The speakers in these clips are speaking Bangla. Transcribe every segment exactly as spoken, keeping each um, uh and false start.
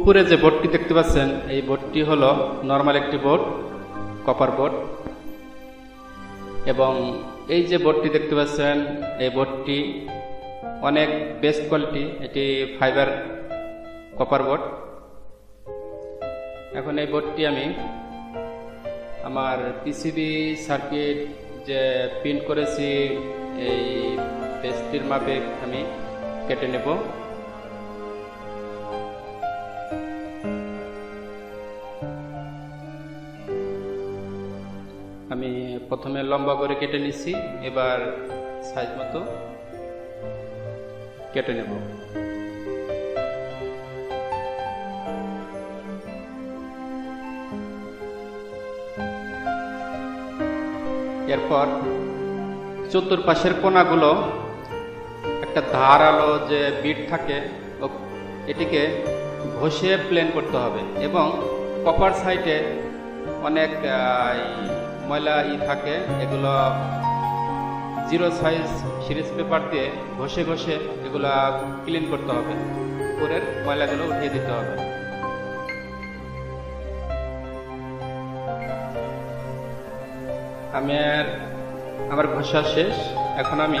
ऊपरे जो बोर्डटी देखते पाচ্ছেন এই बोर्डटी हलो नर्माल एक बोर्ड कपार बोर्ड एवं এই যে बोर्डटी देखते पाচ্ছেন এই बोर्डटी अनेक बेस्ट क्वालिटी एटी फाइबर कपार बोर्ड। এখন এই बोर्डटी আমি আমার পিসিবি সার্কিট যে প্রিন্ট করেছি এই পেস্টির মাপে আমি কেটে নেব। আমি প্রথমে লম্বা করে কেটে নিছি, এবার সাইজ মতো কেটে নেব। এরপর চতুর্পাশের কোণাগুলো একটা ধারালো যে বিট থাকে এটিকে ঘষে প্লেন করতে হবে এবং কপার সাইডে অনেক ময়লা ই থাকে এগুলো জিরো সাইজ সিরিজ পেপার দিয়ে ঘষে ঘষে এগুলা ক্লিন করতে হবে, উপরের ময়লাগুলো উঠিয়ে দিতে হবে। আমি আর আমার ঘষা শেষ, এখন আমি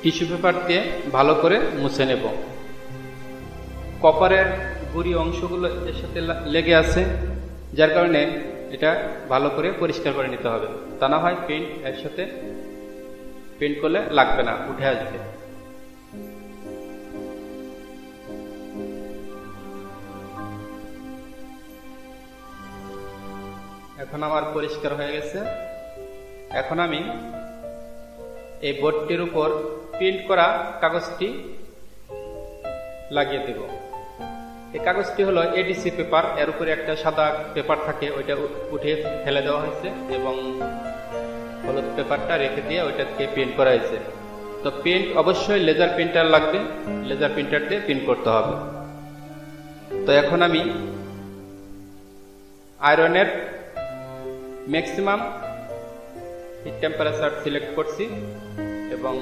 টিস্যু পেপার দিয়ে ভালো করে মুছে নেব। কপারের গুড়ি অংশগুলো এর সাথে লেগে আছে, যার কারণে এটা ভালো করে পরিষ্কার করে নিতে হবে, তা না হয় পেন্ট এর সাথে পেন্ট করলে লাগবে না, উঠে আসবে। এখন আমার পরিষ্কার হয়ে গেছে। এখন আমি এই বোর্ডটির উপর প্রিন্ট করা কাগজটি লাগিয়ে দেব। এই কাগজটি হলো এডিসি পেপার, এর উপরে একটা সাদা পেপার থাকে ওইটা উঠে ফেলে দেওয়া হয়েছে এবং হলুদ পেপারটা রেখে দিয়ে ওইটাকে প্রিন্ট করা হয়েছে। তো প্রিন্ট অবশ্যই লেজার প্রিন্টার লাগবে, লেজার প্রিন্টার দিয়ে প্রিন্ট করতে হবে। তো এখন আমি আয়রনের ম্যাক্সিমাম হিট টেম্পারেচার সিলেক্ট করছি এবং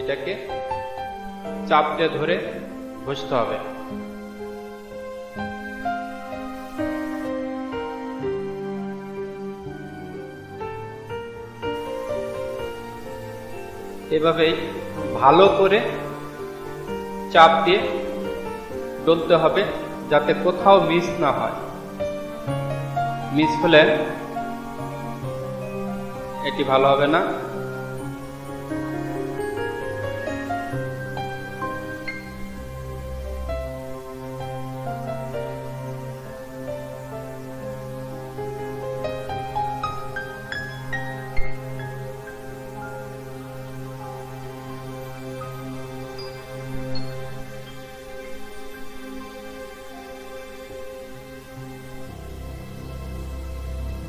এটাকে চাপ দিয়ে ধরে ঘষতে হবে। এভাবেই ভালো করে চাপ দিয়ে ডলতে হবে যাতে কোথাও মিস না হয়, মিস হলে এটি ভালো হবে না।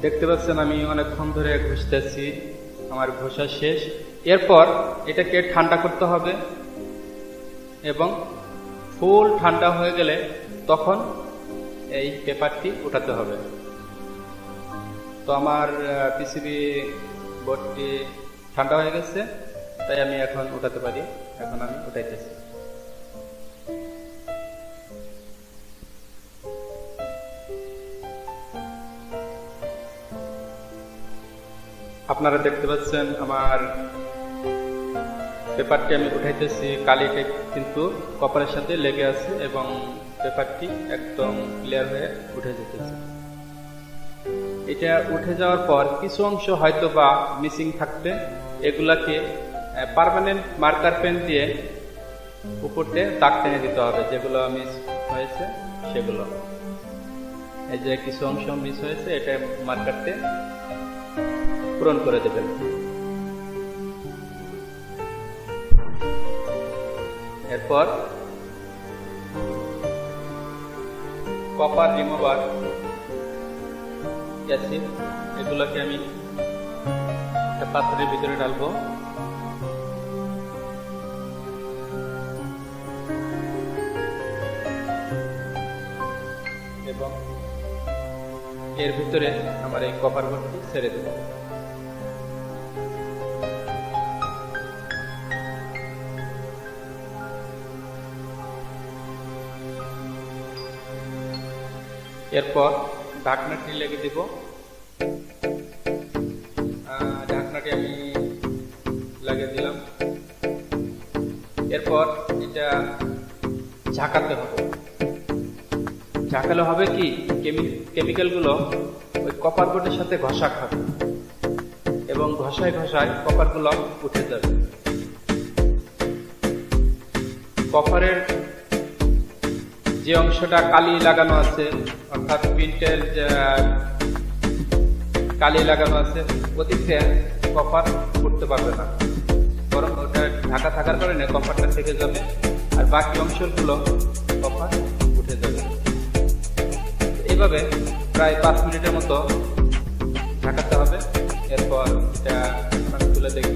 দেখতে পাচ্ছেন আমি অনেকক্ষণ ধরে ঘষতেছি, আমার ঘষা শেষ। এরপর এটাকে ঠান্ডা করতে হবে এবং ফুল ঠান্ডা হয়ে গেলে তখন এই পেপারটি উঠাতে হবে। তো আমার পিসিবি বোর্ডটি ঠান্ডা হয়ে গেছে, তাই আমি এখন উঠাতে পারি। এখন আমি উঠাইতেছি। আপনারা দেখতে পাচ্ছেন আমার পেপারটি আমি উঠাইতেছি, কালিটা কিন্তু কপারের সাথে লেগে আছে এবং পেপারটি একদম ক্লিয়ার হয়ে উঠে যেতেছে। এটা উঠে যাওয়ার পর কিছু অংশ হয়তো বা মিসিং থাকবে, এগুলাকে পার্মানেন্ট মার্কার পেন দিয়ে উপরে দাগ টেনে দিতে হবে, যেগুলো মিস হয়েছে সেগুলো। এই যে কিছু অংশ মিস হয়েছে এটা মার্কারতে পূরণ করে দেবেন। এরপর কপার রিমুভার অ্যাসিড এগুলোকে আমি একটা পাত্রের ভিতরে ঢালবো। এবং এর ভিতরে আমার এই কপার বোর্ডটি ছেড়ে দেবো। এরপর ঢাকনাটি লাগিয়ে দেব। ঢাকনাটি আমি লাগিয়ে দিলাম। এরপর এটা ঝাঁকাতে হবে। ঝাঁকালে হবে কি, কেমিক্যাল গুলো ওই কপার বোর্ডের সাথে ঘষা খাবে এবং ঘষায় ঘষায় কপার গুলো উঠে যাবে। কপারের যে অংশটা কালি লাগানো আছে, অর্থাৎ প্রিন্টের কালি লাগানো আছে, ওদিকে কপার করতে পারবে না, বরং ওটা ঢাকা থাকার কারণে কপারটা থেকে যাবে আর বাকি অংশগুলো কপার উঠে যাবে। এইভাবে প্রায় পাঁচ মিনিটের মতো ঢাকাতে হবে। এরপর এটা আমি তুলে দেখি।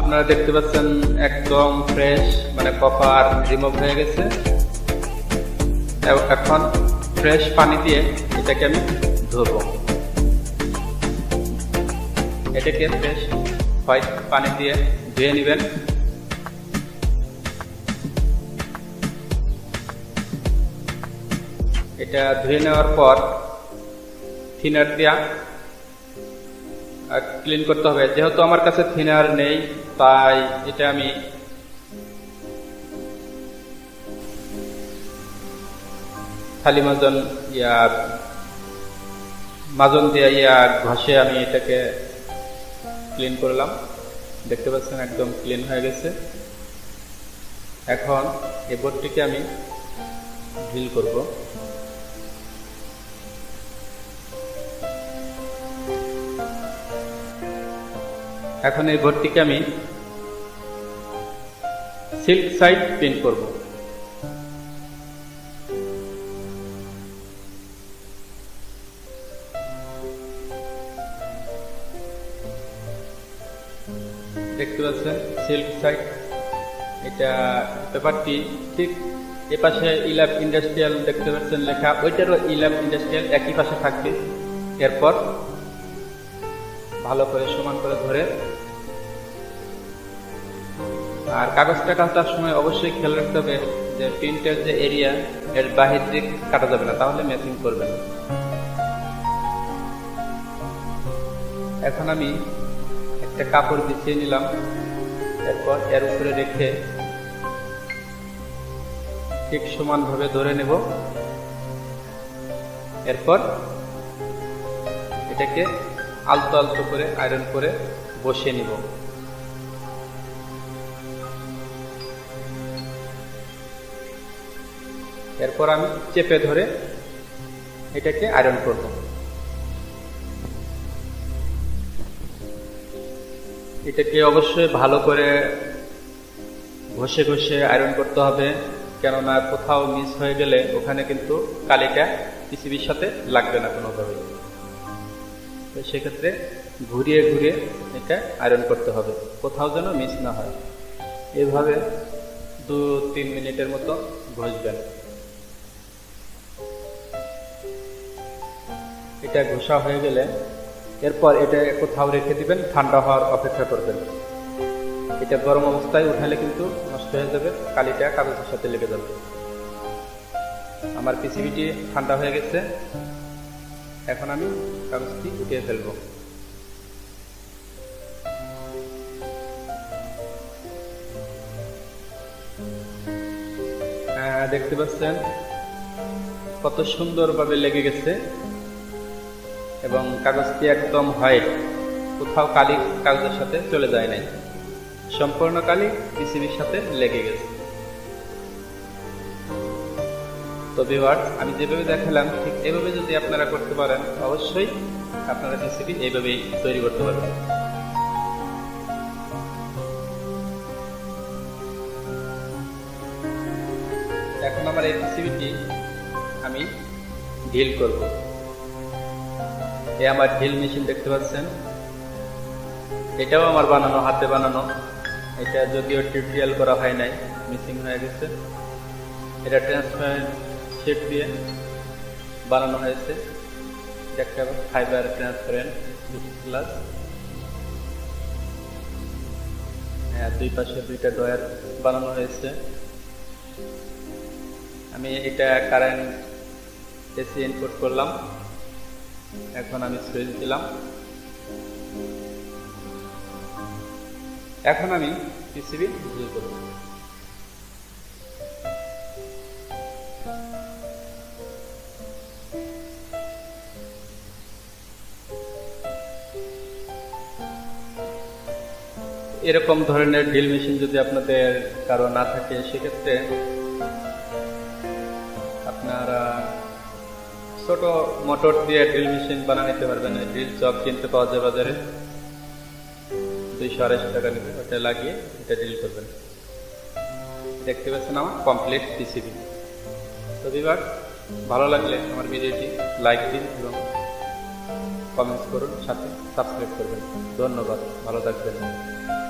আপনারা দেখতে পাচ্ছেন একদম ফ্রেশ, মানে কপার রিমুভ হয়ে গেছে। এখন ফ্রেশ পানি দিয়ে এটাকে আমি ধুবো। এটাকে ফ্রেশ হোয়াইট পানি দিয়ে ধুয়ে নেবেন। এটা ধুয়ে নেওয়ার পর থিনার দিয়া ক্লিন করতে হবে। যেহেতু আমার কাছে থিনার নেই, তাই এটা আমি থালি মাজন ইয়া মাজন দিয়ে ইয়া ঘষে আমি এটাকে ক্লিন করলাম। দেখতে পাচ্ছেন একদম ক্লিন হয়ে গেছে। এখন এই বোর্ডটিকে আমি ড্রিল করব। এখন এই বোর্ডটিকে আমি সিল্ক সাইড প্রিন্ট করব। দেখতে পাচ্ছেন সিল্ক সাইড। এটা ব্যাপারটি ঠিক এ পাশে ইলাব ইন্ডাস্ট্রিয়াল দেখতে পাচ্ছেন লেখা, ওইটারও ইলাব ইন্ডাস্ট্রিয়াল একই পাশে থাকবে। এরপর ভালো করে সমান করে ধরে, আর কাগজটা কাটার সময় অবশ্যই খেয়াল রাখতে হবে যে প্রিন্টের যে এরিয়া এর বাহির দিক কাটা যাবে না, তাহলে ম্যাচিং করবে না। এখন আমি একটা কাপড় বিছিয়ে নিলাম। এরপর এর উপরে রেখে ঠিক সমানভাবে ধরে নেব। এরপর এটাকে আলতো আলতো করে আয়রন করে বসিয়ে নিব। এরপর আমি চেপে ধরে এটাকে আয়রন করব। এটাকে অবশ্যই ভালো করে ঘষে ঘষে আয়রন করতে হবে, কেননা কোথাও মিস হয়ে গেলে ওখানে কিন্তু কালিটা পিসিবির সাথে লাগবে না কোনোভাবে। সেক্ষেত্রে ঘুরিয়ে ঘুরিয়ে এটা আয়রন করতে হবে, কোথাও যেন মিস না হয়। এভাবে দু তিন মিনিটের মতো ঘষবেন। এটা ঘষা হয়ে গেলে এরপর এটা কোথাও রেখে দিবেন, ঠান্ডা হওয়ার অপেক্ষা করবেন। এটা গরম অবস্থায় উঠালে কিন্তু নষ্ট হয়ে যাবে, কালিটা কাগজের সাথে লেগে যাবে। আমার পিসিবিটি ঠান্ডা হয়ে গেছে। এখন আমি কাগজটি উঠিয়ে ফেলব। দেখতে পাচ্ছেন কত সুন্দরভাবে লেগে গেছে এবং কাগজটি একদম হোয়াইট, কোথাও কালি কাগজের সাথে চলে যায় নাই, সম্পূর্ণ কালি পিসিবির সাথে লেগে গেছে। তো ভিউয়ার্স, আমি যেভাবে দেখালাম ঠিক এভাবে যদি আপনারা করতে পারেন, অবশ্যই আপনারা পিসিবি এইভাবেই তৈরি করতে পারবেন। এখন আমার এই পিসিবিটি আমি ঢিল করব। এই আমার ঢিল মেশিন দেখতে পাচ্ছেন, এটাও আমার বানানো, হাতে বানানো। এটা যদিও টিউটোরিয়াল করা হয় নাই, মিসিং হয়ে গেছে। এটা ট্রান্সপারেন্ট শেড দিয়ে বানানো হয়েছে, একটা ফাইবার ট্রান্সপারেন্ট প্লাস। দুই পাশে দুইটা ড্রয়ার বানানো হয়েছে। আমি এটা কারেন্ট এসি ইনপুট করলাম, এখন আমি সুইচ দিলাম। এখন আমি পিসিবি ডিল করব। এরকম ধরনের ড্রিল মেশিন যদি আপনাদের কারো না থাকে, সেক্ষেত্রে আপনারা ছোট মোটর দিয়ে ড্রিল মেশিন বানিয়ে নিতে পারবেন। ড্রিল জগ কিনতে পাওয়া যায় বাজারে, দুইশো আড়াইশো টাকা নিতে, ওটা লাগিয়ে এটা ড্রিল করবেন। দেখতে পাচ্ছেন আমার কমপ্লিট পিসিবি। তো ভিউয়ার, ভালো লাগলে আমার ভিডিওটি লাইক দিন এবং কমেন্টস করুন, সাথে সাবস্ক্রাইব করবেন। ধন্যবাদ, ভালো থাকবেন।